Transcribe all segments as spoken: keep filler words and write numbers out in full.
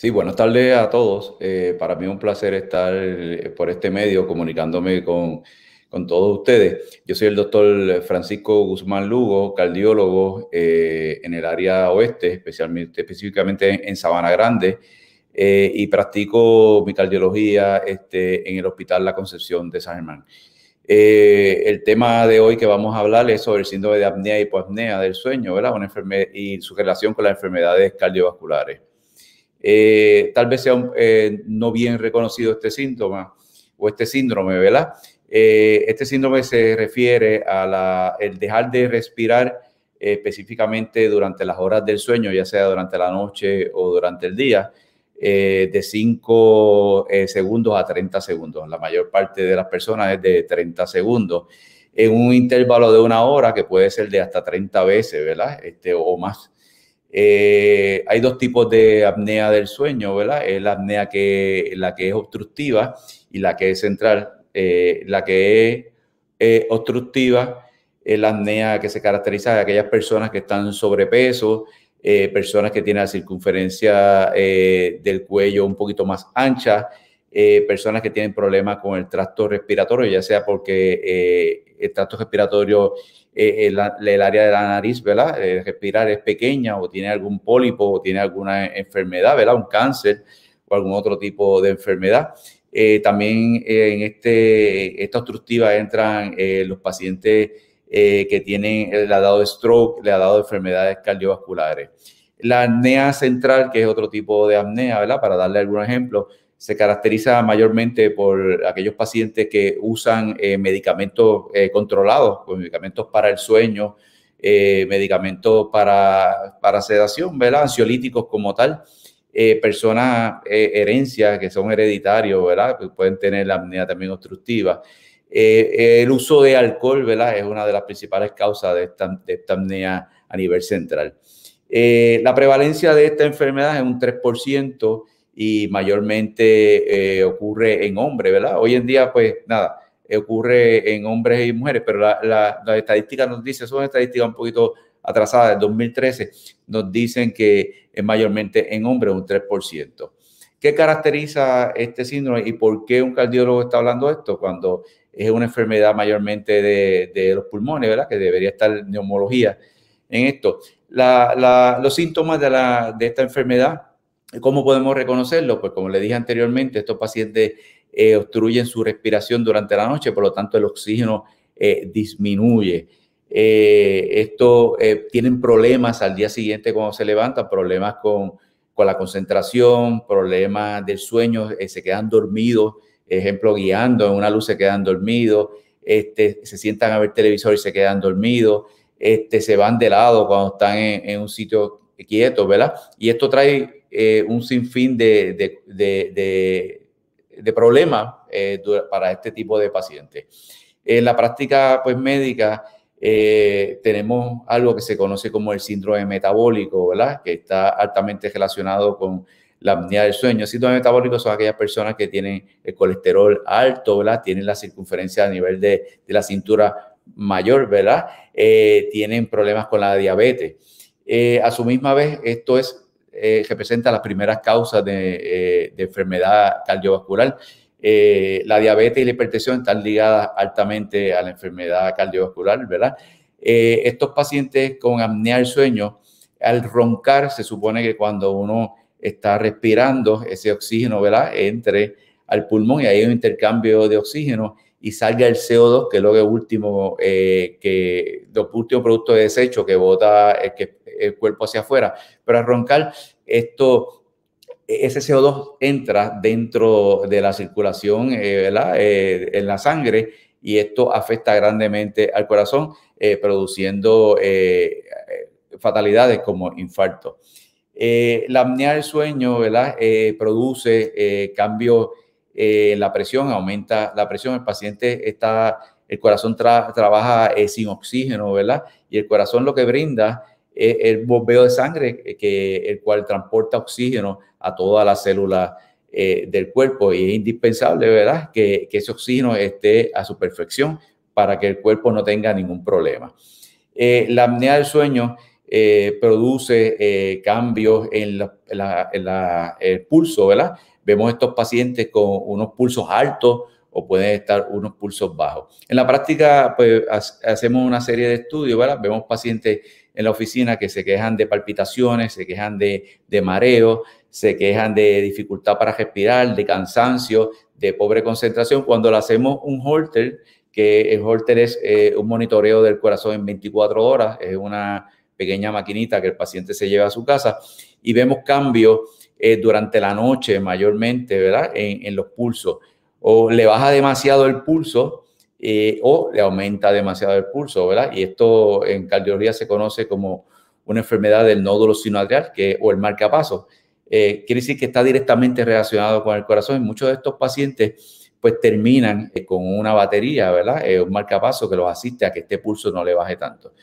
Sí, buenas tardes a todos. Eh, para mí es un placer estar eh, por este medio comunicándome con, con todos ustedes. Yo soy el doctor Francisco Guzmán Lugo, cardiólogo eh, en el área oeste, especialmente, específicamente en, en Sabana Grande, eh, y practico mi cardiología este, en el Hospital La Concepción de San Germán. Eh, el tema de hoy que vamos a hablar es sobre el síndrome de apnea y hipoapnea del sueño, ¿verdad? Una enferme- y su relación con las enfermedades cardiovasculares. Eh, tal vez sea un, eh, no bien reconocido este síntoma o este síndrome, ¿verdad? Eh, este síndrome se refiere a la, el dejar de respirar eh, específicamente durante las horas del sueño, ya sea durante la noche o durante el día, eh, de cinco eh, segundos a treinta segundos. La mayor parte de las personas es de treinta segundos, en un intervalo de una hora que puede ser de hasta treinta veces, ¿verdad? Este, o más. Eh, hay dos tipos de apnea del sueño, ¿verdad? Es la apnea que, la que es obstructiva y la que es central. Eh, la que es eh, obstructiva es la apnea que se caracteriza de aquellas personas que están sobrepeso, eh, personas que tienen la circunferencia eh, del cuello un poquito más ancha, eh, personas que tienen problemas con el tracto respiratorio, ya sea porque eh, el tracto respiratorio... El, el área de la nariz, ¿verdad? El respirar es pequeña o tiene algún pólipo o tiene alguna enfermedad, ¿verdad? Un cáncer o algún otro tipo de enfermedad. Eh, también eh, en este, esta obstructiva entran eh, los pacientes eh, que tienen, le ha dado stroke, le ha dado enfermedades cardiovasculares. La apnea central, que es otro tipo de apnea, ¿verdad? Para darle algún ejemplo, se caracteriza mayormente por aquellos pacientes que usan eh, medicamentos eh, controlados, pues, medicamentos para el sueño, eh, medicamentos para, para sedación, ¿verdad? Ansiolíticos como tal, eh, personas eh, herencias que son hereditarios, ¿verdad? Que pueden tener la apnea también obstructiva. Eh, el uso de alcohol, ¿verdad? Es una de las principales causas de esta, de esta apnea a nivel central. Eh, la prevalencia de esta enfermedad es un tres por ciento. Y mayormente eh, ocurre en hombres, ¿verdad? Hoy en día, pues nada, ocurre en hombres y mujeres, pero la, la, la estadística nos dice, son estadísticas un poquito atrasadas, del dos mil trece, nos dicen que es mayormente en hombres un tres por ciento. ¿Qué caracteriza este síndrome y por qué un cardiólogo está hablando de esto? Cuando es una enfermedad mayormente de, de los pulmones, ¿verdad? Que debería estar neumología en esto. La, la, los síntomas de, la, de esta enfermedad, ¿cómo podemos reconocerlo? Pues como le dije anteriormente, estos pacientes eh, obstruyen su respiración durante la noche, por lo tanto el oxígeno eh, disminuye. Eh, esto eh, tienen problemas al día siguiente cuando se levantan, problemas con, con la concentración, problemas del sueño, eh, se quedan dormidos, ejemplo, guiando en una luz se quedan dormidos, este, se sientan a ver televisor y se quedan dormidos, este, se van de lado cuando están en, en un sitio quieto, ¿verdad? Y esto trae... Eh, un sinfín de, de, de, de, de problemas eh, para este tipo de pacientes. En la práctica pues, médica eh, tenemos algo que se conoce como el síndrome metabólico, ¿verdad? Que está altamente relacionado con la apnea del sueño. El síndrome metabólico son aquellas personas que tienen el colesterol alto, ¿verdad? Tienen la circunferencia a nivel de, de la cintura mayor, ¿verdad? Eh, tienen problemas con la diabetes. Eh, a su misma vez, esto es Eh, representa las primeras causas de, eh, de enfermedad cardiovascular. Eh, la diabetes y la hipertensión están ligadas altamente a la enfermedad cardiovascular, ¿verdad? Eh, estos pacientes con apnea del sueño, al roncar, se supone que cuando uno está respirando, ese oxígeno, ¿verdad?, entre al pulmón y hay un intercambio de oxígeno y salga el C O dos, que es lo que último, eh, que los últimos productos de desecho que bota el que el cuerpo hacia afuera, pero al roncar, esto, ese C O dos entra dentro de la circulación eh, ¿verdad? Eh, en la sangre y esto afecta grandemente al corazón, eh, produciendo eh, fatalidades como infarto. Eh, la apnea del sueño ¿verdad? Eh, produce eh, cambios eh, en la presión, aumenta la presión, el paciente está, el corazón tra trabaja eh, sin oxígeno, ¿verdad? Y el corazón lo que brinda el bombeo de sangre, que, el cual transporta oxígeno a todas las células eh, del cuerpo y es indispensable, ¿verdad?, que, que ese oxígeno esté a su perfección para que el cuerpo no tenga ningún problema. Eh, la apnea del sueño eh, produce eh, cambios en la, en la, en la, el pulso, ¿verdad? Vemos estos pacientes con unos pulsos altos o pueden estar unos pulsos bajos. En la práctica, pues, hacemos una serie de estudios, ¿verdad? Vemos pacientes en la oficina que se quejan de palpitaciones, se quejan de, de mareos, se quejan de dificultad para respirar, de cansancio, de pobre concentración. Cuando le hacemos un Holter, que el Holter es eh, un monitoreo del corazón en veinticuatro horas, es una pequeña maquinita que el paciente se lleva a su casa, y vemos cambios eh, durante la noche mayormente, ¿verdad? En, en los pulsos. O le baja demasiado el pulso eh, o le aumenta demasiado el pulso, ¿verdad? Y esto en cardiología se conoce como una enfermedad del nódulo sinoatrial que, o el marcapaso. Eh, quiere decir que está directamente relacionado con el corazón. Y muchos de estos pacientes pues terminan eh, con una batería, ¿verdad? Eh, un marcapaso que los asiste a que este pulso no le baje tanto.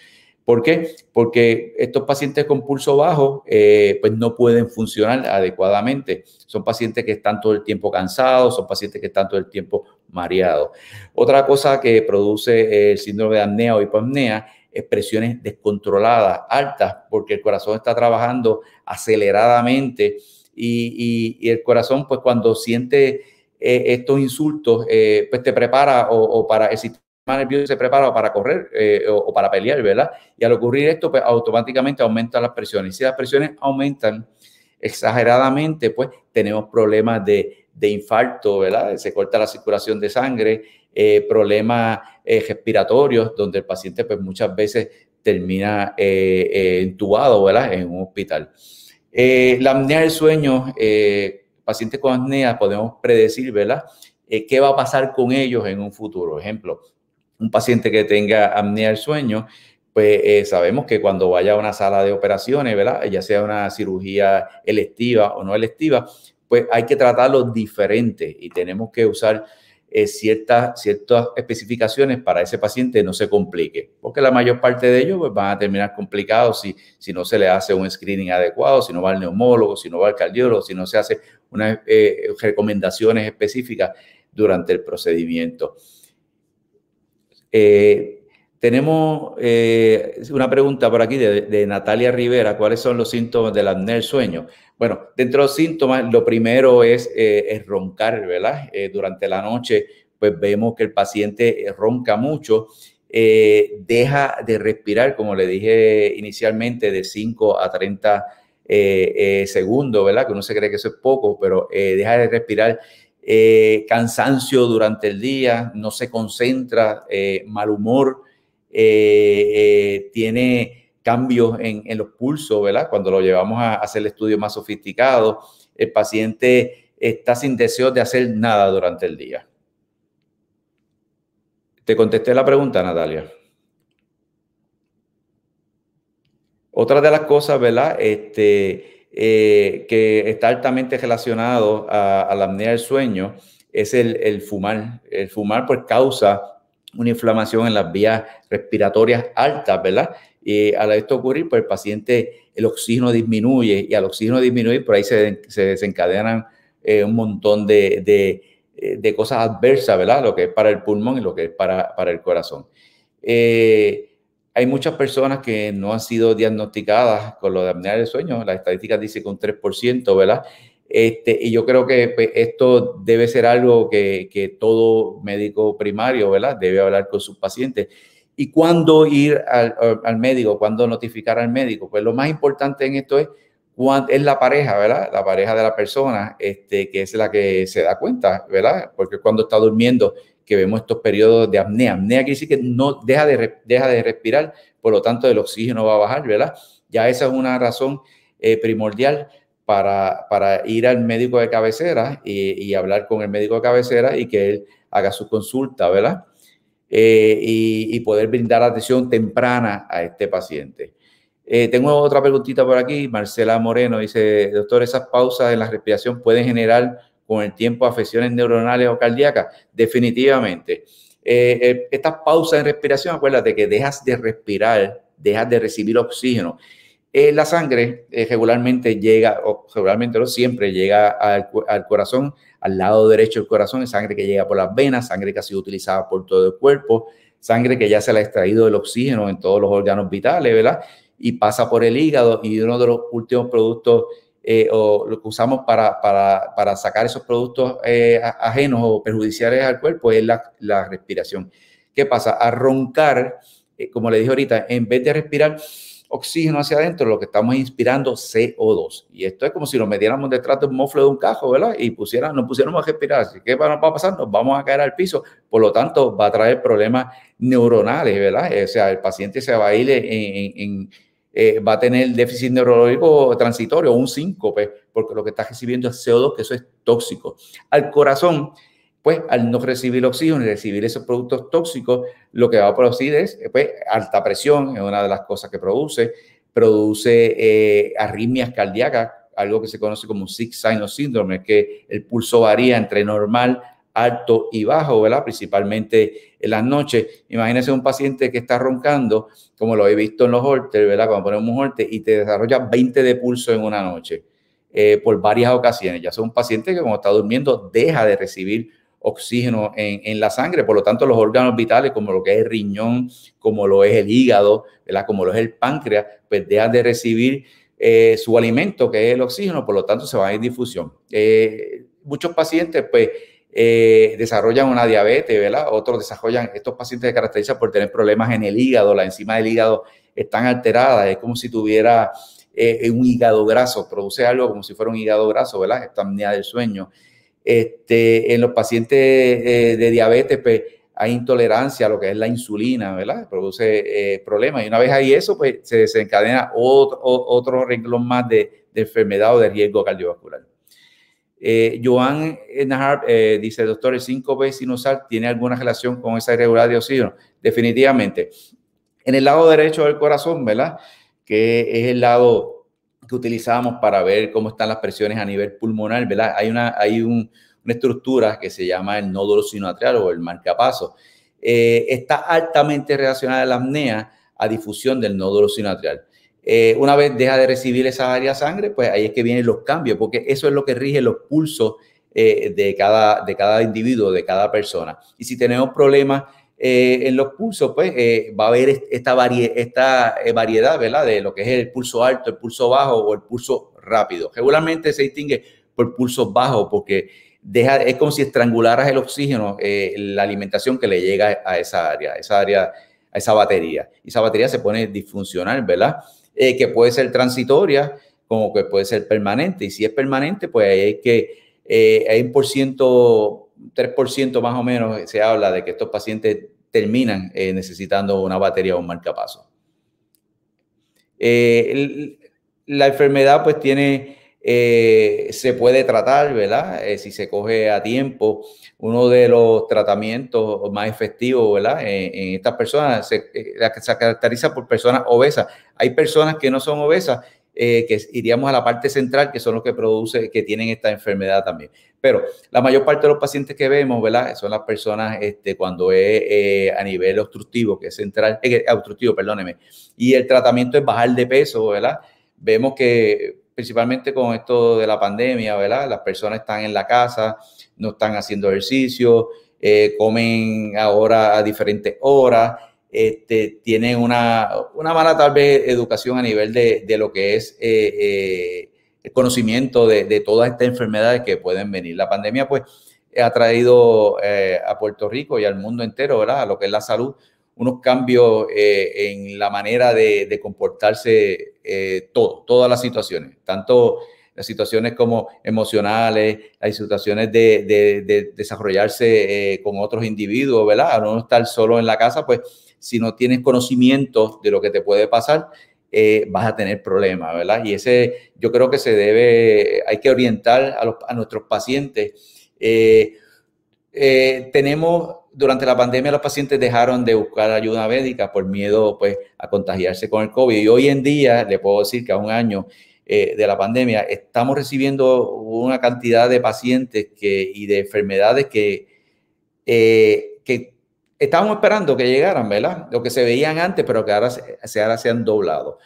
¿Por qué? Porque estos pacientes con pulso bajo eh, pues no pueden funcionar adecuadamente. Son pacientes que están todo el tiempo cansados, son pacientes que están todo el tiempo mareados. Otra cosa que produce el síndrome de apnea o hipoapnea es presiones descontroladas, altas, porque el corazón está trabajando aceleradamente y, y, y el corazón, pues cuando siente eh, estos insultos, eh, pues te prepara o, o para el sistema nervioso se prepara para correr eh, o, o para pelear, ¿verdad? Y al ocurrir esto, pues automáticamente aumentan las presiones. Si las presiones aumentan exageradamente, pues tenemos problemas de, de infarto, ¿verdad? Se corta la circulación de sangre, eh, problemas eh, respiratorios, donde el paciente pues muchas veces termina eh, eh, entubado, ¿verdad? En un hospital. Eh, la apnea del sueño, eh, pacientes con apnea podemos predecir, ¿verdad? Eh, ¿Qué va a pasar con ellos en un futuro? Ejemplo, un paciente que tenga apnea del sueño, pues eh, sabemos que cuando vaya a una sala de operaciones, ¿verdad? Ya sea una cirugía electiva o no electiva, pues hay que tratarlo diferente y tenemos que usar eh, ciertas, ciertas especificaciones para ese paciente no se complique, porque la mayor parte de ellos pues, van a terminar complicados si, si no se le hace un screening adecuado, si no va al neumólogo, si no va al cardiólogo, si no se hace unas eh, recomendaciones específicas durante el procedimiento. Eh, tenemos eh, una pregunta por aquí de, de Natalia Rivera. ¿Cuáles son los síntomas de la apnea del sueño? Bueno, dentro de los síntomas, lo primero es, eh, es roncar, ¿verdad? Eh, durante la noche, pues vemos que el paciente ronca mucho, eh, deja de respirar, como le dije inicialmente, de cinco a treinta eh, eh, segundos, ¿verdad? Que uno se cree que eso es poco, pero eh, deja de respirar. Eh, cansancio durante el día, no se concentra, eh, mal humor, eh, eh, tiene cambios en, en los pulsos, ¿verdad? Cuando lo llevamos a hacer el estudio más sofisticado, el paciente está sin deseo de hacer nada durante el día. ¿Te contesté la pregunta, Natalia? Otra de las cosas, ¿verdad? Este... Eh, que está altamente relacionado a, a la apnea del sueño es el, el fumar. El fumar pues causa una inflamación en las vías respiratorias altas, ¿verdad? Y al esto ocurrir, pues el paciente, el oxígeno disminuye y al oxígeno disminuir, por ahí se, se desencadenan eh, un montón de, de, de cosas adversas, ¿verdad? Lo que es para el pulmón y lo que es para, para el corazón. Eh, Hay muchas personas que no han sido diagnosticadas con lo de apnea del sueño. La estadística dice que un tres por ciento, ¿verdad? Este, y yo creo que pues, esto debe ser algo que, que todo médico primario, ¿verdad? Debe hablar con sus pacientes. ¿Y cuándo ir al, al médico? ¿Cuándo notificar al médico? Pues lo más importante en esto es, es la pareja, ¿verdad? La pareja de la persona, este, que es la que se da cuenta, ¿verdad? Porque cuando está durmiendo, que vemos estos periodos de apnea. Apnea quiere decir que no deja de, deja de respirar, por lo tanto el oxígeno va a bajar, ¿verdad? Ya esa es una razón eh, primordial para, para ir al médico de cabecera y, y hablar con el médico de cabecera y que él haga su consulta, ¿verdad? Eh, y, y poder brindar atención temprana a este paciente. Eh, tengo otra preguntita por aquí. Marcela Moreno dice, doctor, esas pausas en la respiración pueden generar con el tiempo afecciones neuronales o cardíacas. Definitivamente. Eh, eh, estas pausas en respiración, acuérdate que dejas de respirar, dejas de recibir oxígeno. Eh, la sangre eh, regularmente llega, o regularmente no siempre, llega al, al corazón, al lado derecho del corazón, es sangre que llega por las venas, sangre que ha sido utilizada por todo el cuerpo, sangre que ya se le ha extraído el oxígeno en todos los órganos vitales, ¿verdad? y pasa por el hígado, y uno de los últimos productos eh, o lo que usamos para, para, para sacar esos productos eh, ajenos o perjudiciales al cuerpo es la, la respiración. ¿Qué pasa? A roncar, eh, como le dije ahorita, en vez de respirar oxígeno hacia adentro, lo que estamos inspirando C O dos. Y esto es como si nos metiéramos detrás de un mofle de un cajo, ¿verdad? Y pusiera, nos pusiéramos a respirar. Así que va a pasar, nos vamos a caer al piso. Por lo tanto, va a traer problemas neuronales, ¿verdad? O sea, el paciente se va a ir en, en, en eh, va a tener déficit neurológico transitorio, un síncope, porque lo que está recibiendo es C O dos, que eso es tóxico. Al corazón, pues, al no recibir oxígeno y recibir esos productos tóxicos, lo que va a producir es, pues, alta presión, es una de las cosas que produce, produce eh, arritmias cardíacas, algo que se conoce como six-sign syndrome, que el pulso varía entre normal, alto y bajo, ¿verdad? Principalmente en las noches. Imagínense un paciente que está roncando, como lo he visto en los holters, ¿verdad? Cuando ponemos un holter y te desarrolla veinte de pulso en una noche, eh, por varias ocasiones. Ya sea un paciente que cuando está durmiendo deja de recibir oxígeno en, en la sangre, por lo tanto los órganos vitales como lo que es el riñón, como lo es el hígado, ¿verdad?, como lo es el páncreas, pues dejan de recibir eh, su alimento, que es el oxígeno, por lo tanto se va a ir difusión. Eh, muchos pacientes pues eh, desarrollan una diabetes, ¿verdad?, otros desarrollan, estos pacientes se caracterizan por tener problemas en el hígado, las enzimas del hígado están alteradas, es como si tuviera eh, un hígado graso, produce algo como si fuera un hígado graso, ¿verdad?, esta apnea del sueño. Este, en los pacientes eh, de diabetes, pues, hay intolerancia a lo que es la insulina, ¿verdad? Produce eh, problemas. Y una vez hay eso, pues, se desencadena otro, otro renglón más de, de enfermedad o de riesgo cardiovascular. Eh, Joan Nahar eh, dice, doctor, ¿el síncope sinusal tiene alguna relación con esa irregularidad de oxígeno? Definitivamente. En el lado derecho del corazón, ¿verdad?, que es el lado que utilizamos para ver cómo están las presiones a nivel pulmonar, ¿verdad? Hay una, hay un, una estructura que se llama el nódulo sinoatrial o el marcapaso. Eh, está altamente relacionada a la apnea a difusión del nódulo sinoatrial. Eh, una vez deja de recibir esa área de sangre, pues ahí es que vienen los cambios, porque eso es lo que rige los pulsos eh, de, cada, de cada individuo, de cada persona. Y si tenemos problemas Eh, en los pulsos, pues eh, va a haber esta, varie esta eh, variedad, ¿verdad?, de lo que es el pulso alto, el pulso bajo o el pulso rápido. Regularmente se distingue por pulsos bajos porque deja, es como si estrangularas el oxígeno, eh, la alimentación que le llega a esa área, esa área, a esa batería. Y esa batería se pone disfuncional, ¿verdad? Eh, que puede ser transitoria, como que puede ser permanente. Y si es permanente, pues ahí hay que, eh, hay un por ciento... tres por ciento más o menos se habla de que estos pacientes terminan eh, necesitando una batería o un marcapasos. Eh, el, la enfermedad pues tiene, eh, se puede tratar, ¿verdad? Eh, si se coge a tiempo, uno de los tratamientos más efectivos, ¿verdad?, en, en estas personas, se, eh, se caracteriza por personas obesas. Hay personas que no son obesas, Eh, que iríamos a la parte central, que son los que produce, que tienen esta enfermedad también. Pero la mayor parte de los pacientes que vemos, ¿verdad?, son las personas este, cuando es eh, a nivel obstructivo, que es central, eh, obstructivo, perdóneme, y el tratamiento es bajar de peso, ¿verdad? Vemos que principalmente con esto de la pandemia, ¿verdad?, las personas están en la casa, no están haciendo ejercicio, eh, comen ahora a diferentes horas, Este, tienen una, una mala tal vez educación a nivel de, de lo que es eh, eh, el conocimiento de, de todas estas enfermedades que pueden venir. La pandemia pues ha traído eh, a Puerto Rico y al mundo entero, ¿verdad?, a lo que es la salud, unos cambios eh, en la manera de, de comportarse eh, todo, todas las situaciones, tanto las situaciones como emocionales, las situaciones de, de, de desarrollarse eh, con otros individuos, ¿verdad? A no estar solo en la casa, pues si no tienes conocimiento de lo que te puede pasar, eh, vas a tener problemas, ¿verdad? Y ese, yo creo que se debe, hay que orientar a, los, a nuestros pacientes. Eh, eh, tenemos, durante la pandemia, los pacientes dejaron de buscar ayuda médica por miedo, pues, a contagiarse con el COVID. Y hoy en día, le puedo decir que a un año eh, de la pandemia, estamos recibiendo una cantidad de pacientes que, y de enfermedades que, eh, que estábamos esperando que llegaran, ¿verdad? Lo que se veían antes, pero que ahora se, ahora se han doblado.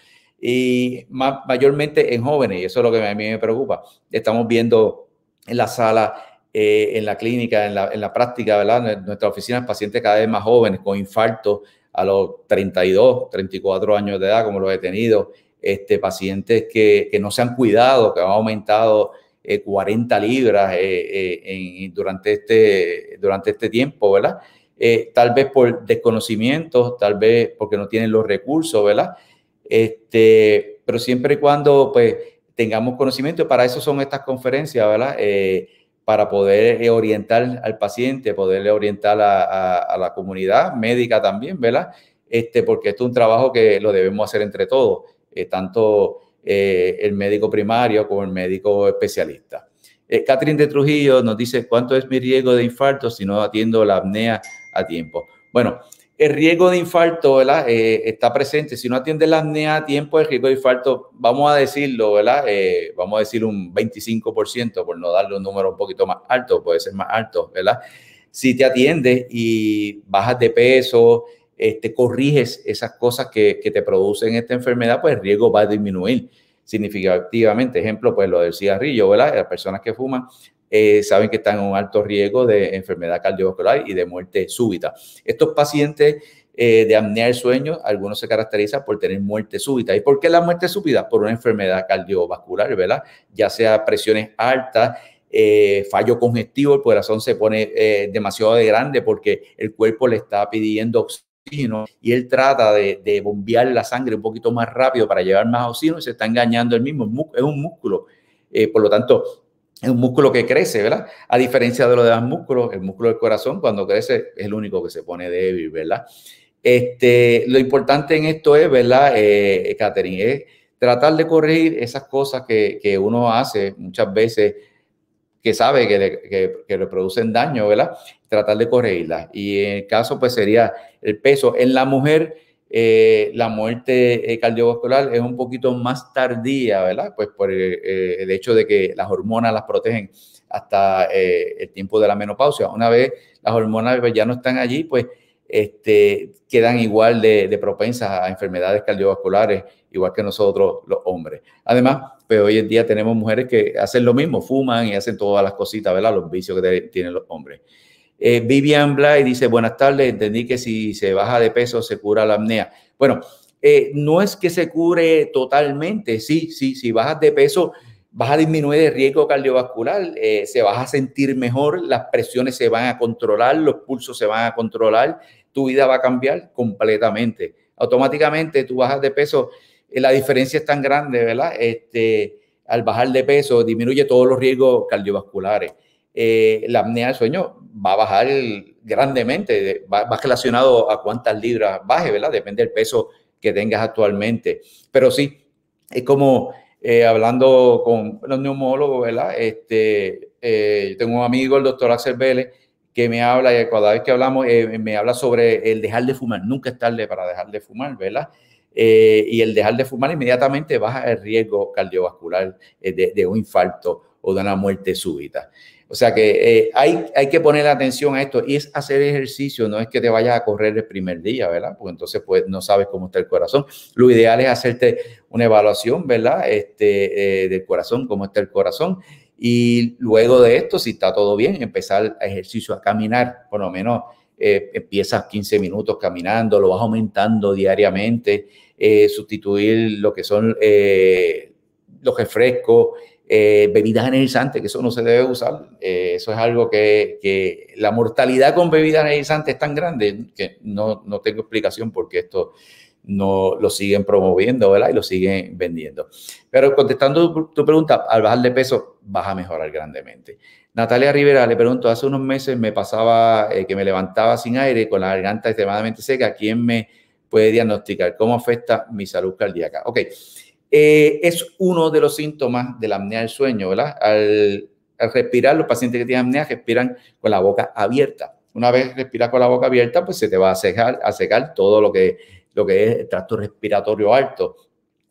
Y más, mayormente en jóvenes, y eso es lo que a mí me preocupa. Estamos viendo en la sala, eh, en la clínica, en la, en la práctica, ¿verdad?, en nuestras oficinas, pacientes cada vez más jóvenes con infartos, a los treinta y dos, treinta y cuatro años de edad, como los he tenido, este, pacientes que, que no se han cuidado, que han aumentado eh, cuarenta libras eh, eh, en, durante, este, durante este tiempo, ¿verdad? Eh, tal vez por desconocimiento, tal vez porque no tienen los recursos, ¿verdad? Este, pero siempre y cuando pues, tengamos conocimiento, para eso son estas conferencias, ¿verdad? Eh, para poder orientar al paciente, poderle orientar a, a, a la comunidad médica también, ¿verdad? Este, porque esto es un trabajo que lo debemos hacer entre todos, eh, tanto eh, el médico primario como el médico especialista. Eh, Catherine de Trujillo nos dice, ¿cuánto es mi riesgo de infarto si no atiendo la apnea a tiempo? Bueno, el riesgo de infarto, ¿verdad? Eh, está presente. Si no atiendes la apnea a tiempo, el riesgo de infarto, vamos a decirlo, ¿verdad? Eh, vamos a decir un veinticinco por ciento, por no darle un número un poquito más alto, puede ser más alto, ¿verdad? Si te atiendes y bajas de peso, este, corriges esas cosas que, que te producen esta enfermedad, pues el riesgo va a disminuir significativamente. Ejemplo, pues lo del cigarrillo, ¿verdad? Las personas que fuman, Eh, saben que están en un alto riesgo de enfermedad cardiovascular y de muerte súbita. Estos pacientes eh, de apnea del sueño, algunos se caracterizan por tener muerte súbita. ¿Y por qué la muerte súbita? Por una enfermedad cardiovascular, ¿verdad? Ya sea presiones altas, eh, fallo congestivo, el corazón se pone eh, demasiado de grande porque el cuerpo le está pidiendo oxígeno y él trata de, de bombear la sangre un poquito más rápido para llevar más oxígeno y se está engañando él mismo. Es un músculo, eh, por lo tanto, es un músculo que crece, ¿verdad? A diferencia de los demás músculos, el músculo del corazón cuando crece es el único que se pone débil, ¿verdad? Este, lo importante en esto es, ¿verdad, eh, Catherine? Es tratar de corregir esas cosas que, que uno hace muchas veces que sabe que le, que, que le producen daño, ¿verdad? Tratar de corregirlas. Y en el caso, pues, sería el peso. En la mujer, eh, la muerte cardiovascular es un poquito más tardía, ¿verdad? Pues por eh, el hecho de que las hormonas las protegen hasta eh, el tiempo de la menopausia. Una vez las hormonas ya no están allí, pues este, quedan igual de, de propensas a enfermedades cardiovasculares, igual que nosotros los hombres. Además, pues hoy en día tenemos mujeres que hacen lo mismo, fuman y hacen todas las cositas, ¿verdad? Los vicios que tienen los hombres. Eh, Vivian Blay dice, buenas tardes, entendí que si se baja de peso se cura la apnea. Bueno, eh, no es que se cure totalmente, sí, sí, si bajas de peso vas a disminuir el riesgo cardiovascular, eh, se vas a sentir mejor, las presiones se van a controlar, los pulsos se van a controlar, tu vida va a cambiar completamente. Automáticamente tú bajas de peso, eh, la diferencia es tan grande, ¿verdad? Este, al bajar de peso disminuye todos los riesgos cardiovasculares. Eh, la apnea del sueño va a bajar grandemente, va, va relacionado a cuántas libras baje, ¿verdad? Depende del peso que tengas actualmente. Pero sí, es como eh, hablando con los neumólogos, ¿verdad? Este, eh, yo tengo un amigo, el doctor Axel Vélez, que me habla, y cada vez que hablamos, eh, me habla sobre el dejar de fumar. Nunca es tarde para dejar de fumar, ¿verdad? Eh, y el dejar de fumar inmediatamente baja el riesgo cardiovascular eh, de, de un infarto o de una muerte súbita. O sea que eh, hay, hay que poner atención a esto y es hacer ejercicio, no es que te vayas a correr el primer día, ¿verdad? Porque entonces pues no sabes cómo está el corazón. Lo ideal es hacerte una evaluación, ¿verdad? Este, eh, del corazón, cómo está el corazón. Y luego de esto, si está todo bien, empezar el ejercicio a caminar. Por lo menos eh, empiezas quince minutos caminando, lo vas aumentando diariamente, eh, sustituir lo que son eh, los refrescos, Eh, bebidas energizantes, que eso no se debe usar. Eh, eso es algo que, que la mortalidad con bebidas energizantes es tan grande que no, no tengo explicación porque esto no lo siguen promoviendo, ¿verdad? Y lo siguen vendiendo. Pero contestando tu, tu pregunta, al bajar de peso vas a mejorar grandemente. Natalia Rivera, le pregunto, hace unos meses me pasaba eh, que me levantaba sin aire, con la garganta extremadamente seca. ¿Quién me puede diagnosticar? ¿Cómo afecta mi salud cardíaca? Ok. Eh, es uno de los síntomas de la apnea del sueño, ¿verdad? Al, al respirar, los pacientes que tienen apnea respiran con la boca abierta. Una vez respiras con la boca abierta, pues se te va a secar, a secar todo lo que, lo que es el tracto respiratorio alto.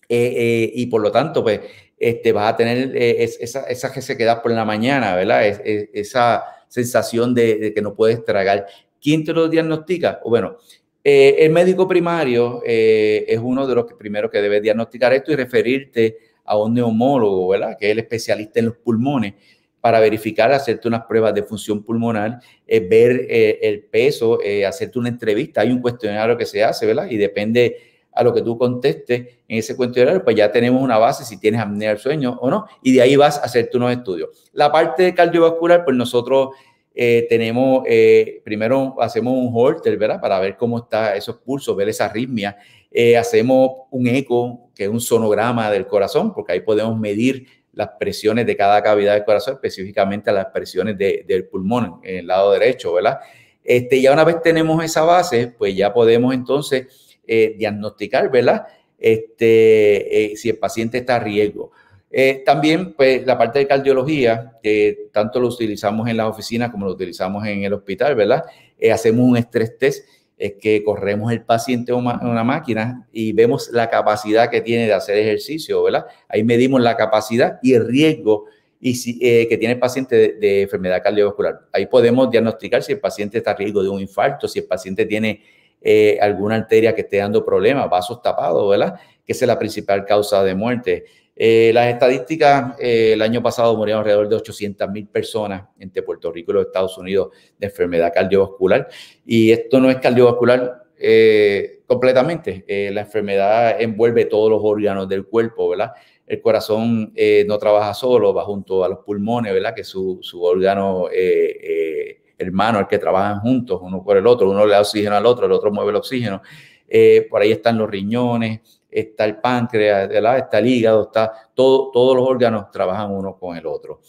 Eh, eh, y por lo tanto, pues, este, vas a tener eh, es, esa, esa resequedad por la mañana, ¿verdad? Es, es, esa sensación de, de que no puedes tragar. ¿Quién te lo diagnostica? Bueno, Eh, el médico primario eh, es uno de los que primero que debes diagnosticar esto y referirte a un neumólogo, ¿verdad? Que es el especialista en los pulmones, para verificar, hacerte unas pruebas de función pulmonar, eh, ver eh, el peso, eh, hacerte una entrevista. Hay un cuestionario que se hace, ¿verdad? Y depende a lo que tú contestes en ese cuestionario, pues ya tenemos una base si tienes apnea del sueño o no. Y de ahí vas a hacerte unos estudios. La parte cardiovascular, pues nosotros eh, tenemos, eh, primero hacemos un holter, ¿verdad? Para ver cómo están esos pulsos, ver esa arritmia. Eh, hacemos un eco, que es un sonograma del corazón, porque ahí podemos medir las presiones de cada cavidad del corazón, específicamente las presiones de, del pulmón en el lado derecho, ¿verdad? Este, ya una vez tenemos esa base, pues ya podemos entonces eh, diagnosticar, ¿verdad? Este, eh, si el paciente está a riesgo. Eh, también, pues, la parte de cardiología, que eh, tanto lo utilizamos en las oficinas como lo utilizamos en el hospital, ¿verdad? Eh, hacemos un estrés test, es que corremos el paciente en una máquina y vemos la capacidad que tiene de hacer ejercicio, ¿verdad? Ahí medimos la capacidad y el riesgo y si, eh, que tiene el paciente de, de enfermedad cardiovascular. Ahí podemos diagnosticar si el paciente está a riesgo de un infarto, si el paciente tiene eh, alguna arteria que esté dando problemas, vasos tapados, ¿verdad? Que esa es la principal causa de muerte. Eh, las estadísticas, eh, el año pasado murieron alrededor de ochocientas mil personas entre Puerto Rico y los Estados Unidos de enfermedad cardiovascular. Y esto no es cardiovascular eh, completamente. Eh, la enfermedad envuelve todos los órganos del cuerpo, ¿verdad? El corazón eh, no trabaja solo, va junto a los pulmones, ¿verdad? Que es su, su órgano eh, eh, hermano, el que trabajan juntos uno por el otro. Uno le da oxígeno al otro, el otro mueve el oxígeno. Eh, por ahí están los riñones, está el páncreas, ¿verdad? Está el hígado, está todo, todos los órganos trabajan uno con el otro.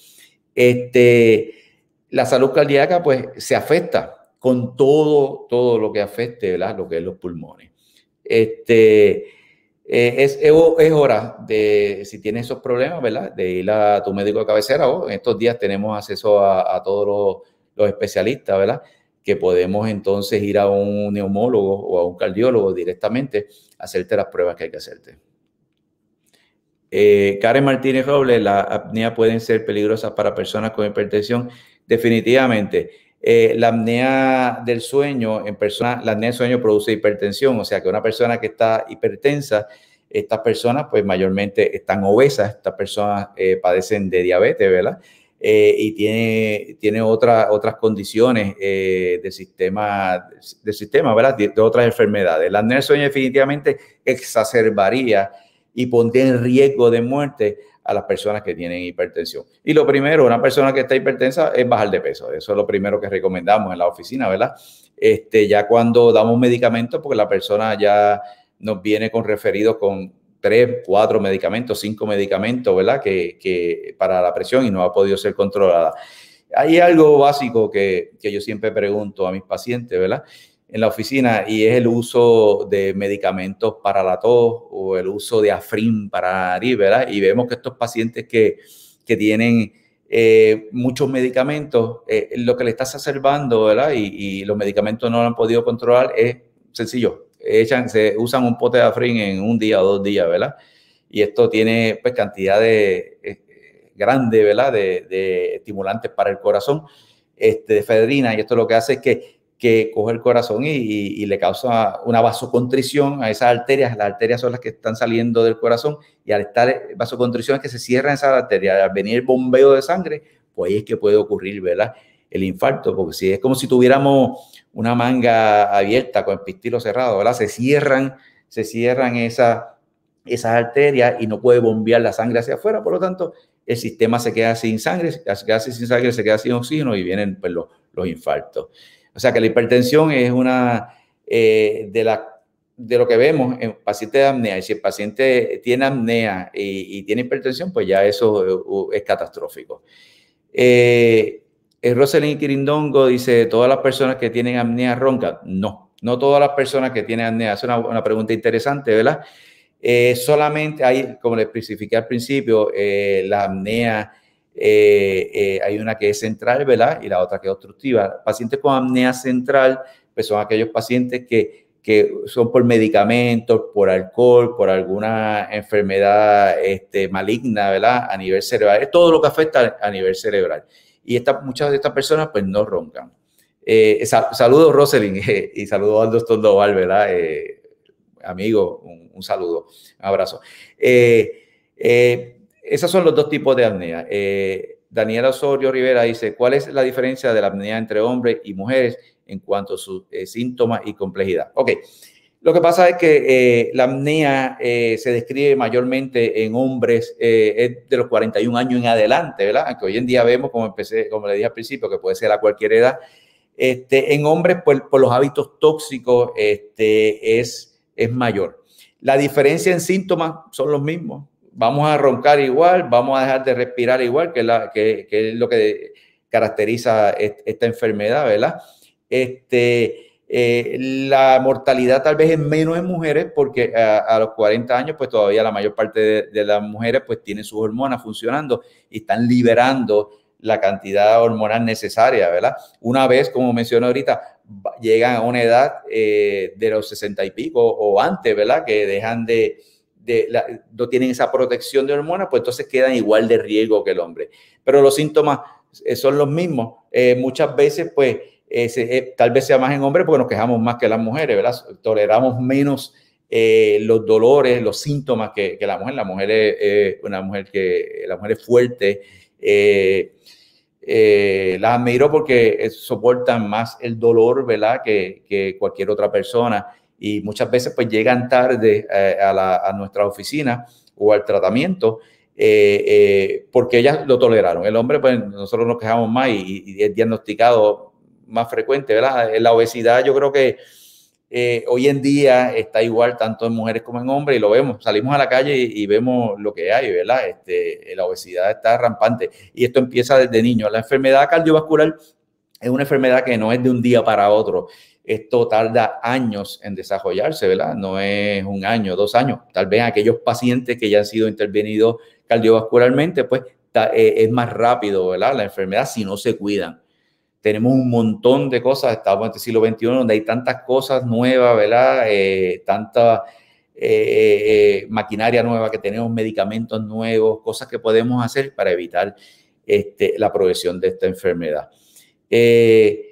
Este, la salud cardíaca, pues, se afecta con todo, todo lo que afecte, ¿verdad? Lo que es los pulmones. Este, eh, es, es hora de, si tienes esos problemas, ¿verdad? De ir a tu médico de cabecera. O en estos días tenemos acceso a, a todos los, los especialistas, ¿verdad? Que podemos entonces ir a un neumólogo o a un cardiólogo directamente a hacerte las pruebas que hay que hacerte. Eh, Karen Martínez Robles, ¿la apnea pueden ser peligrosas para personas con hipertensión? Definitivamente. Eh, la apnea del sueño en personas, la apnea del sueño produce hipertensión, o sea que una persona que está hipertensa, estas personas pues mayormente están obesas, estas personas eh, padecen de diabetes, ¿verdad? Eh, y tiene, tiene otra, otras condiciones eh, del sistema, del sistema, ¿verdad? De, de otras enfermedades. La apnea del sueño definitivamente exacerbaría y pondría en riesgo de muerte a las personas que tienen hipertensión. Y lo primero, una persona que está hipertensa es bajar de peso. Eso es lo primero que recomendamos en la oficina, ¿verdad? Este, ya cuando damos medicamentos, porque la persona ya nos viene con referidos con tres, cuatro medicamentos, cinco medicamentos, ¿verdad? Que, que para la presión y no ha podido ser controlada. Hay algo básico que, que yo siempre pregunto a mis pacientes, ¿verdad? En la oficina, y es el uso de medicamentos para la tos o el uso de Afrin para la nariz, ¿verdad? Y vemos que estos pacientes que, que tienen eh, muchos medicamentos, eh, lo que le está exacerbando, ¿verdad? Y, y los medicamentos no lo han podido controlar, es sencillo. Echan, se usan un pote de Afrin en un día o dos días, ¿verdad? Y esto tiene, pues, cantidad de, eh, grande, ¿verdad? De, de estimulantes para el corazón, este, de fedrina, y esto lo que hace es que, que coge el corazón y, y, y le causa una vasocontrición a esas arterias. Las arterias son las que están saliendo del corazón y al estar vasocontrición es que se cierran esas arterias. Al venir el bombeo de sangre, pues ahí es que puede ocurrir, ¿verdad? El infarto, porque si es como si tuviéramos una manga abierta con el pistilo cerrado, ¿verdad? Se cierran, se cierran esa, esas arterias y no puede bombear la sangre hacia afuera. Por lo tanto, el sistema se queda sin sangre, se queda sin sangre, se queda sin oxígeno y vienen, pues, los, los infartos. O sea que la hipertensión es una eh, de, la, de lo que vemos en pacientes de apnea. Y si el paciente tiene apnea y, y tiene hipertensión, pues ya eso es catastrófico. Eh, Roselyn Quirindongo dice, ¿todas las personas que tienen apnea roncan? No, no todas las personas que tienen apnea. Es una, una pregunta interesante, ¿verdad? Eh, solamente hay, como le especifiqué al principio, eh, la apnea, eh, eh, hay una que es central, ¿verdad? Y la otra que es obstructiva. Pacientes con apnea central, pues son aquellos pacientes que, que son por medicamentos, por alcohol, por alguna enfermedad este, maligna, ¿verdad? A nivel cerebral. Es todo lo que afecta a nivel cerebral. Y esta, muchas de estas personas, pues, no roncan. Eh, sal, saludos, Roselyn, eh, y saludos al doctor Doval, ¿verdad? Eh, amigo, un, un saludo, un abrazo. Eh, eh, esos son los dos tipos de apnea. Eh, Daniela Osorio Rivera dice, ¿cuál es la diferencia de la apnea entre hombres y mujeres en cuanto a sus eh, síntomas y complejidad? Ok, lo que pasa es que eh, la apnea eh, se describe mayormente en hombres eh, de los cuarenta y un años en adelante, ¿verdad? Aunque hoy en día vemos, como empecé, como le dije al principio, que puede ser a cualquier edad. Este, en hombres, por, por los hábitos tóxicos, este, es, es mayor. La diferencia en síntomas son los mismos. Vamos a roncar igual, vamos a dejar de respirar igual, que es, la, que, que es lo que caracteriza esta enfermedad, ¿verdad? Este, eh, la mortalidad tal vez es menos en mujeres, porque a, a los cuarenta años, pues todavía la mayor parte de, de las mujeres pues tienen sus hormonas funcionando y están liberando la cantidad hormonal necesaria, ¿verdad? Una vez, como mencioné ahorita, llegan a una edad eh, de los sesenta y pico o antes, ¿verdad? Que dejan de, de la, no tienen esa protección de hormonas, pues entonces quedan igual de riesgo que el hombre. Pero los síntomas eh, son los mismos. Eh, muchas veces, pues, eh, se, eh, tal vez sea más en hombres porque nos quejamos más que las mujeres, ¿verdad? Toleramos menos eh, los dolores, los síntomas que, que la mujer. La mujer es eh, una mujer que, la mujer es fuerte. Eh, eh, las admiro porque soportan más el dolor, ¿verdad? Que, que cualquier otra persona, y muchas veces pues llegan tarde eh, a, la, a nuestra oficina o al tratamiento eh, eh, porque ellas lo toleraron. El hombre, pues nosotros nos quejamos más y, y es diagnosticado más frecuente, ¿verdad? La obesidad, yo creo que eh, hoy en día está igual tanto en mujeres como en hombres, y lo vemos, salimos a la calle y, y vemos lo que hay, ¿verdad? Este, la obesidad está rampante y esto empieza desde niño. La enfermedad cardiovascular es una enfermedad que no es de un día para otro. Esto tarda años en desarrollarse, ¿verdad? No es un año, dos años. Tal vez aquellos pacientes que ya han sido intervenidos cardiovascularmente, pues ta, eh, es más rápido, ¿verdad? La enfermedad, si no se cuidan. Tenemos un montón de cosas, estamos en el siglo veintiuno, donde hay tantas cosas nuevas, ¿verdad? Eh, tanta eh, eh, maquinaria nueva que tenemos, medicamentos nuevos, cosas que podemos hacer para evitar este, la progresión de esta enfermedad. Eh,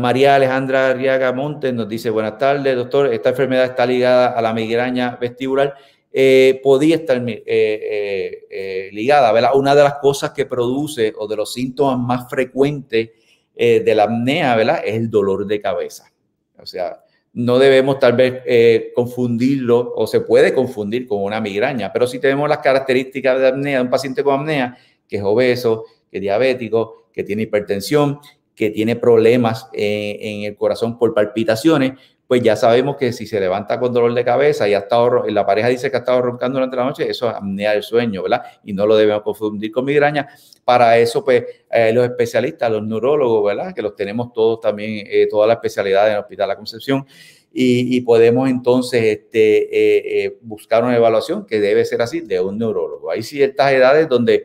María Alejandra Arriaga Montes nos dice, buenas tardes, doctor, esta enfermedad está ligada a la migraña vestibular. Eh, podía estar eh, eh, eh, ligada, ¿verdad? Una de las cosas que produce o de los síntomas más frecuentes eh, de la apnea, ¿verdad? Es el dolor de cabeza. O sea, no debemos tal vez eh, confundirlo, o se puede confundir con una migraña, pero si tenemos las características de apnea de un paciente con apnea, que es obeso, que es diabético, que tiene hipertensión, que tiene problemas eh, en el corazón por palpitaciones, pues ya sabemos que si se levanta con dolor de cabeza y ha estado, la pareja dice que ha estado roncando durante la noche, eso es apnea del sueño, ¿verdad? Y no lo debemos confundir con migraña. Para eso, pues, eh, los especialistas, los neurólogos, ¿verdad? Que los tenemos todos también, eh, toda la especialidad en el Hospital La Concepción, y, y podemos entonces este, eh, eh, buscar una evaluación que debe ser así de un neurólogo. Hay ciertas edades donde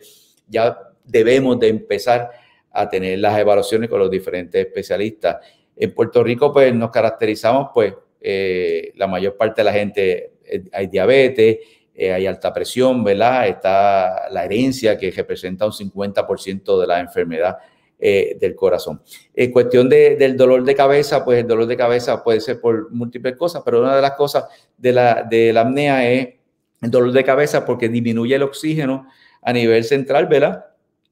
ya debemos de empezar a tener las evaluaciones con los diferentes especialistas. En Puerto Rico, pues, nos caracterizamos, pues, eh, la mayor parte de la gente, eh, hay diabetes, eh, hay alta presión, ¿verdad? Está la herencia, que representa un cincuenta por ciento de la enfermedad eh, del corazón. En cuestión de, del dolor de cabeza, pues, el dolor de cabeza puede ser por múltiples cosas, pero una de las cosas de la, de la apnea es el dolor de cabeza porque disminuye el oxígeno a nivel central, ¿verdad?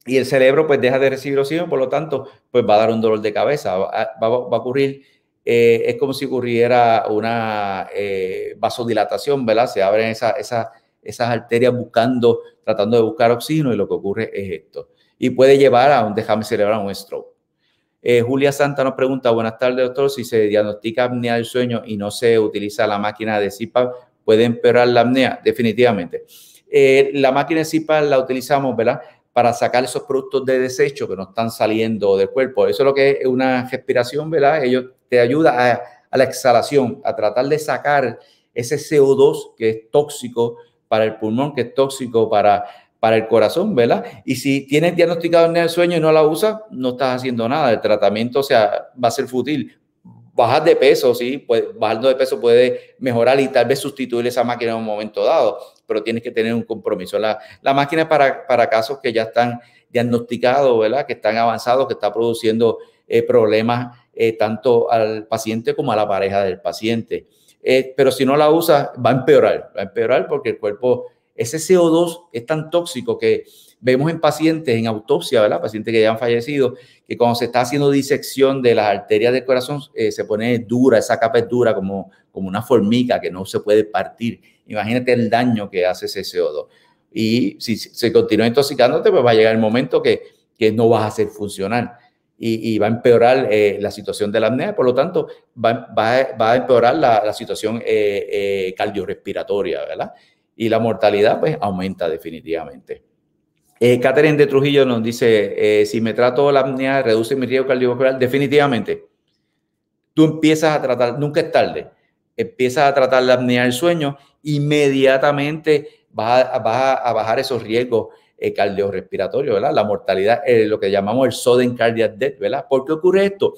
Y el cerebro, pues, deja de recibir oxígeno, por lo tanto, pues, va a dar un dolor de cabeza. Va, va, va a ocurrir, eh, es como si ocurriera una eh, vasodilatación, ¿verdad? Se abren esa, esa, esas arterias buscando, tratando de buscar oxígeno, y lo que ocurre es esto. Y puede llevar a un déjame cerebral, a un stroke. Eh, Julia Santa nos pregunta, buenas tardes, doctor, si se diagnostica apnea del sueño y no se utiliza la máquina de C PAP, ¿puede empeorar la apnea? Definitivamente. Eh, la máquina de C PAP la utilizamos, ¿verdad?, para sacar esos productos de desecho que no están saliendo del cuerpo. Eso es lo que es una respiración, ¿verdad? Ello te ayuda a, a la exhalación, a tratar de sacar ese C O dos que es tóxico para el pulmón, que es tóxico para, para el corazón, ¿verdad? Y si tienes diagnosticado apnea del sueño y no la usas, no estás haciendo nada. El tratamiento, o sea, va a ser fútil. Bajar de peso, sí, pues, bajando de peso puede mejorar y tal vez sustituir esa máquina en un momento dado, pero tienes que tener un compromiso. La, la máquina es para, para casos que ya están diagnosticados, ¿verdad? Que están avanzados, que está produciendo eh, problemas eh, tanto al paciente como a la pareja del paciente. Eh, pero si no la usas, va a empeorar, va a empeorar porque el cuerpo, ese C O dos es tan tóxico que vemos en pacientes, en autopsia, ¿verdad? Pacientes que ya han fallecido, que cuando se está haciendo disección de las arterias del corazón, eh, se pone dura, esa capa es dura como, como una formica que no se puede partir. Imagínate el daño que hace ese C O dos. Y si se continúa intoxicándote, pues va a llegar el momento que, que no vas a hacer funcionar. Y, y va a empeorar eh, la situación de la apnea, por lo tanto, va, va, va a empeorar la, la situación eh, eh, cardiorrespiratoria, ¿verdad? Y la mortalidad, pues, aumenta definitivamente. Eh, Catherine de Trujillo nos dice, eh, si me trato la apnea, ¿reduce mi riesgo cardiovascular? Definitivamente. Tú empiezas a tratar, nunca es tarde, empiezas a tratar la apnea del sueño, inmediatamente vas a, vas a bajar esos riesgos Eh, cardiorrespiratorio, ¿verdad? La mortalidad, eh, lo que llamamos el sudden cardiac death, ¿verdad? ¿Por qué ocurre esto?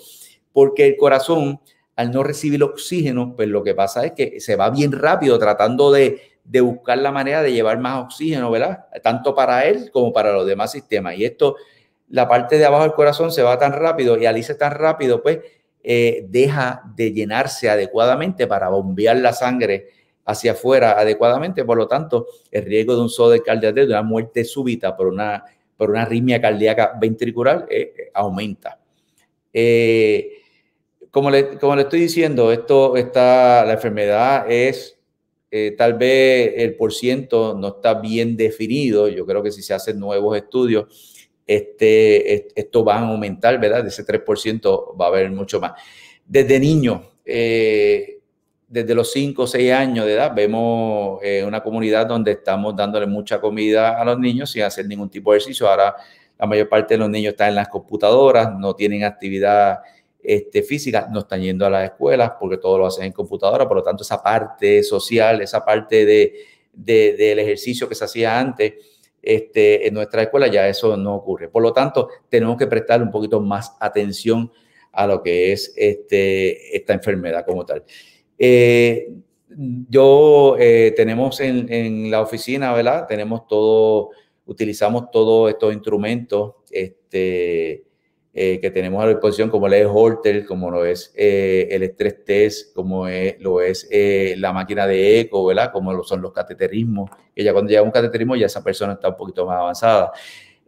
Porque el corazón, al no recibir oxígeno, pues lo que pasa es que se va bien rápido tratando de, de buscar la manera de llevar más oxígeno, ¿verdad? Tanto para él como para los demás sistemas. Y esto, la parte de abajo del corazón se va tan rápido y al irse tan rápido, pues eh, deja de llenarse adecuadamente para bombear la sangre hacia afuera adecuadamente, por lo tanto, el riesgo de un sudden cardiac death, de una muerte súbita por una, por una arritmia cardíaca ventricular, eh, aumenta. Eh, como, le, como le estoy diciendo, esto está, la enfermedad es, eh, tal vez el porciento no está bien definido, yo creo que si se hacen nuevos estudios, este, est- esto va a aumentar, ¿verdad? De ese tres por ciento va a haber mucho más. Desde niño, eh, desde los cinco o seis años de edad vemos eh, una comunidad donde estamos dándole mucha comida a los niños sin hacer ningún tipo de ejercicio. Ahora la mayor parte de los niños están en las computadoras, no tienen actividad este, física, no están yendo a las escuelas porque todo lo hacen en computadora. Por lo tanto, esa parte social, esa parte de, de, del ejercicio que se hacía antes este, en nuestra escuela, ya eso no ocurre. Por lo tanto, tenemos que prestar un poquito más atención a lo que es este, esta enfermedad como tal. Eh, yo eh, tenemos en, en la oficina, ¿verdad? Tenemos todo, utilizamos todos estos instrumentos este, eh, que tenemos a la disposición, como lo es Holter, como lo es eh, el estrés test, como es, lo es eh, la máquina de eco, ¿verdad? Como lo son los cateterismos, que ya cuando llega un cateterismo ya esa persona está un poquito más avanzada.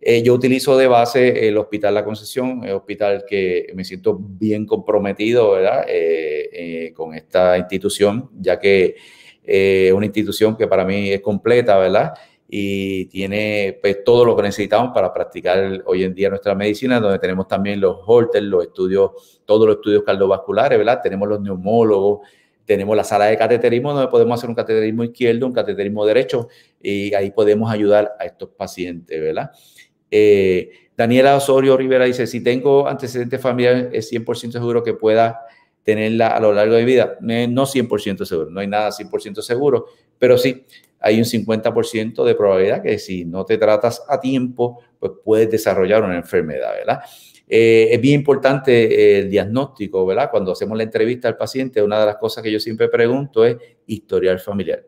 Eh, yo utilizo de base el Hospital La Concepción, el hospital que me siento bien comprometido, ¿verdad? Eh, eh, con esta institución, ya que eh, es una institución que para mí es completa, ¿verdad? Y tiene pues, todo lo que necesitamos para practicar hoy en día nuestra medicina, donde tenemos también los Holter, los estudios, todos los estudios cardiovasculares, ¿verdad? Tenemos los neumólogos, tenemos la sala de cateterismo donde podemos hacer un cateterismo izquierdo, un cateterismo derecho, y ahí podemos ayudar a estos pacientes, ¿verdad? Eh, Daniela Osorio Rivera dice, si tengo antecedentes familiares, ¿es cien por ciento seguro que pueda tenerla a lo largo de mi vida? Eh, no cien por ciento seguro, no hay nada cien por ciento seguro, pero sí hay un cincuenta por ciento de probabilidad que si no te tratas a tiempo, pues puedes desarrollar una enfermedad, ¿verdad? Eh, es bien importante el diagnóstico, ¿verdad? Cuando hacemos la entrevista al paciente, una de las cosas que yo siempre pregunto es historial familiar.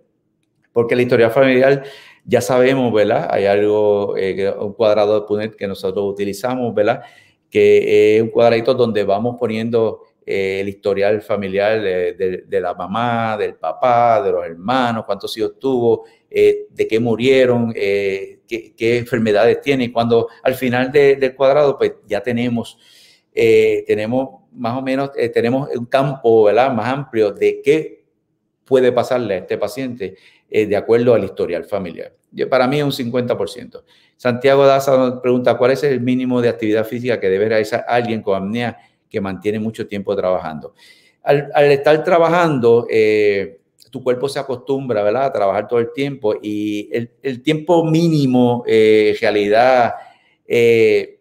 Porque la historia familiar ya sabemos, ¿verdad? Hay algo, eh, un cuadrado de Punnett que nosotros utilizamos, ¿verdad? Que es un cuadradito donde vamos poniendo eh, el historial familiar de, de, de la mamá, del papá, de los hermanos, cuántos hijos tuvo, eh, de qué murieron, eh, qué, qué enfermedades tiene. Y cuando al final de, del cuadrado, pues ya tenemos, eh, tenemos más o menos, eh, tenemos un campo, ¿verdad? Más amplio de qué puede pasarle a este paciente eh, de acuerdo al historial familiar. Yo, para mí es un cincuenta por ciento. Santiago Daza nos pregunta, ¿cuál es el mínimo de actividad física que debe realizar alguien con apnea que mantiene mucho tiempo trabajando? Al, al estar trabajando, eh, tu cuerpo se acostumbra, ¿verdad?, a trabajar todo el tiempo y el, el tiempo mínimo eh, en realidad eh,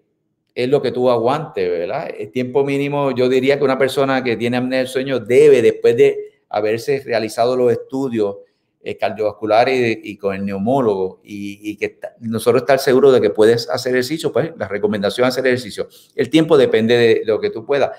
es lo que tú aguantes, ¿verdad? El tiempo mínimo, yo diría que una persona que tiene apnea del sueño debe, después de haberse realizado los estudios eh, cardiovasculares y, y con el neumólogo y, y que nosotros estar seguros de que puedes hacer ejercicio, pues la recomendación es hacer ejercicio. El tiempo depende de lo que tú puedas.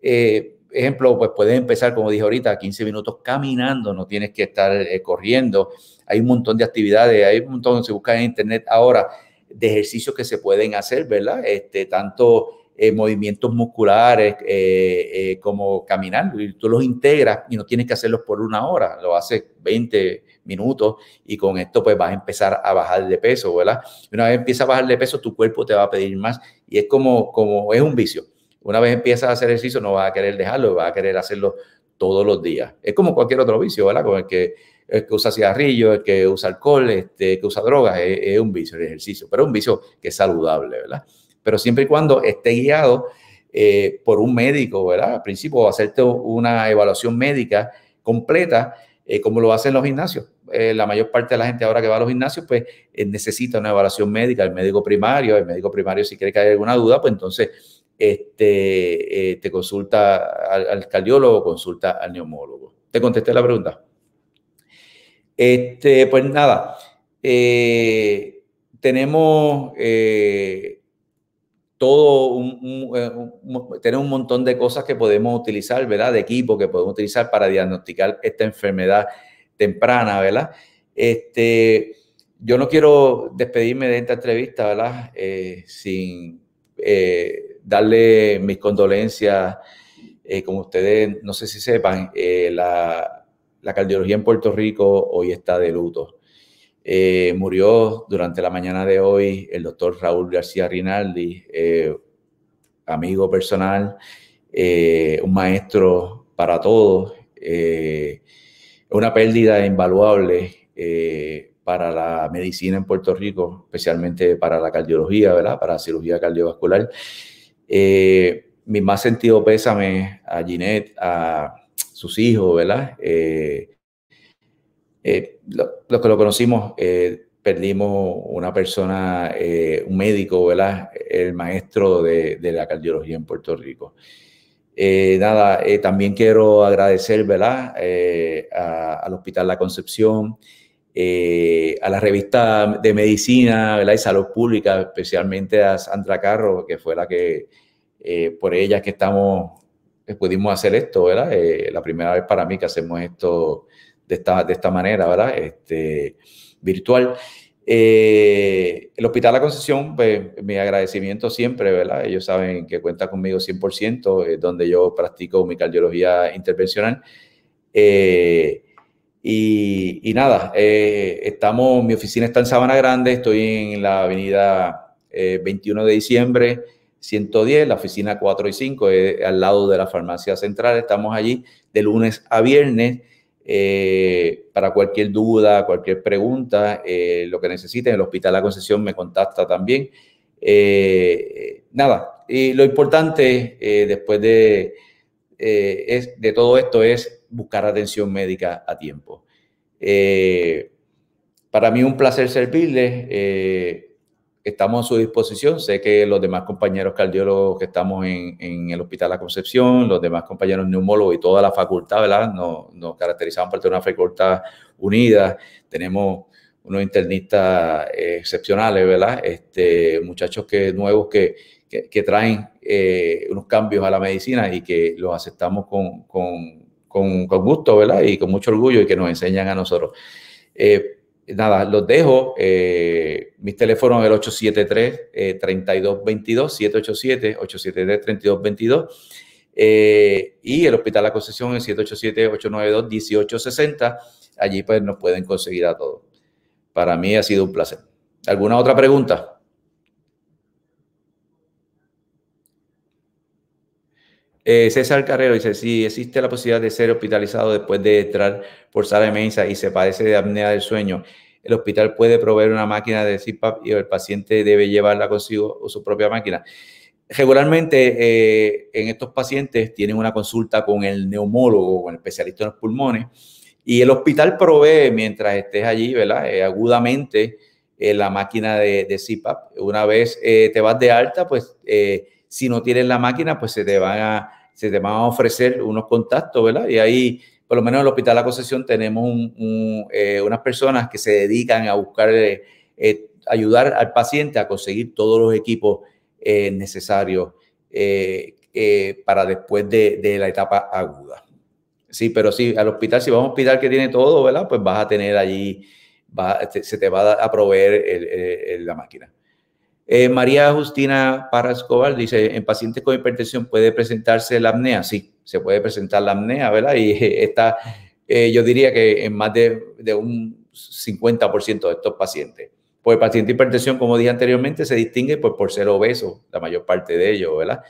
Eh, ejemplo, pues puedes empezar, como dije ahorita, quince minutos caminando, no tienes que estar eh, corriendo. Hay un montón de actividades, hay un montón, se busca en internet ahora, de ejercicios que se pueden hacer, ¿verdad? Este, tanto eh, movimientos musculares, eh, eh, como caminar, y tú los integras y no tienes que hacerlos por una hora, lo haces veinte minutos y con esto pues vas a empezar a bajar de peso, ¿verdad? Y una vez empiezas a bajar de peso, tu cuerpo te va a pedir más y es como, como es un vicio. Una vez empiezas a hacer ejercicio, no vas a querer dejarlo, vas a querer hacerlo todos los días. Es como cualquier otro vicio, ¿verdad? Como el que, el que usa cigarrillos, el que usa alcohol, este, el que usa drogas, es, es un vicio el ejercicio, pero es un vicio que es saludable, ¿verdad? Pero siempre y cuando esté guiado eh, por un médico, ¿verdad? Al principio, hacerte una evaluación médica completa, eh, como lo hacen los gimnasios. Eh, la mayor parte de la gente ahora que va a los gimnasios, pues eh, necesita una evaluación médica, el médico primario, el médico primario si cree que hay alguna duda, pues entonces... Este, eh, te consulta al, al cardiólogo, consulta al neumólogo. Te contesté la pregunta. Este, pues nada, eh, tenemos eh, todo un, un, un, tenemos un montón de cosas que podemos utilizar, ¿verdad? De equipo que podemos utilizar para diagnosticar esta enfermedad temprana, ¿verdad? Este, yo no quiero despedirme de esta entrevista, ¿verdad? Eh, sin... Eh, darle mis condolencias, eh, como ustedes, no sé si sepan, eh, la, la cardiología en Puerto Rico hoy está de luto. Eh, murió durante la mañana de hoy el doctor Raúl García Rinaldi, eh, amigo personal, eh, un maestro para todos, eh, una pérdida invaluable eh, para la medicina en Puerto Rico, especialmente para la cardiología, ¿verdad? Para la cirugía cardiovascular. Eh, mi más sentido pésame a Ginette, a sus hijos, ¿verdad? Eh, eh, los lo que lo conocimos, eh, perdimos una persona, eh, un médico, ¿verdad? El maestro de, de la cardiología en Puerto Rico. Eh, nada, eh, también quiero agradecer, ¿verdad? Eh, a, al Hospital La Concepción, Eh, a la revista de medicina, ¿verdad? Y salud pública, especialmente a Sandra Carro, que fue la que, eh, por ella que estamos, pudimos hacer esto, ¿verdad? Eh, la primera vez para mí que hacemos esto de esta, de esta manera, ¿verdad? Este, virtual. Eh, el Hospital La Concepción, pues, mi agradecimiento siempre, ¿verdad? Ellos saben que cuenta conmigo cien por ciento, eh, donde yo practico mi cardiología intervencional. Eh, Y, y nada, eh, estamos, mi oficina está en Sabana Grande, estoy en la avenida eh, veintiuno de diciembre, ciento diez, la oficina cuatro y cinco, eh, al lado de la farmacia central. Estamos allí de lunes a viernes eh, para cualquier duda, cualquier pregunta, eh, lo que necesiten. El Hospital La Concepción me contacta también. Eh, nada, y lo importante eh, después de, eh, es, de todo esto es buscar atención médica a tiempo. Eh, para mí un placer servirles. Eh, estamos a su disposición. Sé que los demás compañeros cardiólogos que estamos en, en el Hospital La Concepción, los demás compañeros neumólogos y toda la facultad, ¿verdad? Nos, nos caracterizamos por tener una facultad unida. Tenemos unos internistas excepcionales, ¿verdad? Este, muchachos que, nuevos que, que, que traen eh, unos cambios a la medicina y que los aceptamos con... con Con, con gusto, ¿verdad? Y con mucho orgullo y que nos enseñan a nosotros. Eh, nada, los dejo. Eh, mis teléfonos el ocho siete tres, treinta y dos veintidós, siete ocho siete, ocho siete tres, treinta y dos veintidós. Eh, y el Hospital La Concepción el siete ocho siete, ocho nueve dos, dieciocho sesenta. Allí pues nos pueden conseguir a todos. Para mí ha sido un placer. ¿Alguna otra pregunta? Eh, César Carrero dice, si existe la posibilidad de ser hospitalizado después de entrar por sala de emergencia y se padece de apnea del sueño, el hospital puede proveer una máquina de C PAP y el paciente debe llevarla consigo o su propia máquina. Regularmente eh, en estos pacientes tienen una consulta con el neumólogo, con el especialista en los pulmones, y el hospital provee mientras estés allí, ¿verdad? Eh, agudamente eh, la máquina de, de C PAP. Una vez eh, te vas de alta, pues eh, si no tienes la máquina, pues se te van a se te van a ofrecer unos contactos, ¿verdad? Y ahí, por lo menos en el Hospital La Concepción, tenemos un, un, eh, unas personas que se dedican a buscar, eh, ayudar al paciente a conseguir todos los equipos eh, necesarios eh, eh, para después de, de la etapa aguda. Sí, pero sí, al hospital, si vas a un hospital que tiene todo, ¿verdad? Pues vas a tener allí, va, se te va a proveer el, el, el, la máquina. Eh, María Justina Parra Escobar dice, en pacientes con hipertensión puede presentarse la apnea. Sí, se puede presentar la apnea, ¿verdad? Y está, eh, yo diría que en más de, de un cincuenta por ciento de estos pacientes. Pues el paciente de hipertensión, como dije anteriormente, se distingue pues, por ser obeso, la mayor parte de ellos, ¿verdad?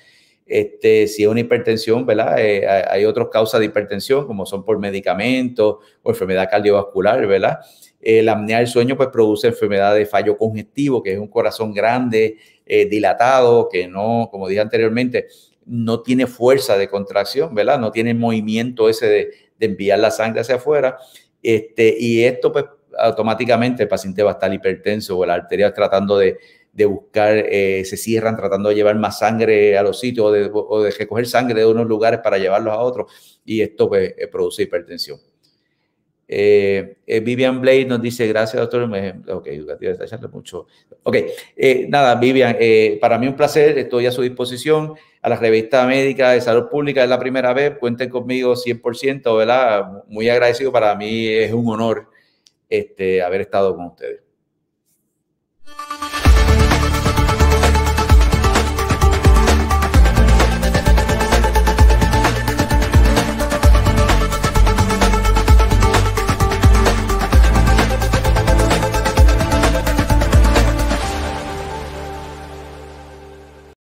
Este, si es una hipertensión, ¿verdad? Eh, hay otras causas de hipertensión, como son por medicamentos o enfermedad cardiovascular, ¿verdad? Eh, la apnea del sueño pues, produce enfermedad de fallo congestivo, que es un corazón grande, eh, dilatado, que no, como dije anteriormente, no tiene fuerza de contracción, ¿verdad? No tiene movimiento ese de, de enviar la sangre hacia afuera. Este, y esto, pues, automáticamente el paciente va a estar hipertenso o la arteria tratando de de buscar, eh, se cierran tratando de llevar más sangre a los sitios o de, o de recoger sangre de unos lugares para llevarlos a otros y esto pues, produce hipertensión. Eh, eh, Vivian Blade nos dice, gracias doctor, me, ok, está mucho. Ok, eh, nada Vivian, eh, para mí un placer, estoy a su disposición, a la revista médica de salud pública, es la primera vez, cuenten conmigo cien por ciento, ¿verdad? Muy agradecido, para mí es un honor este, haber estado con ustedes.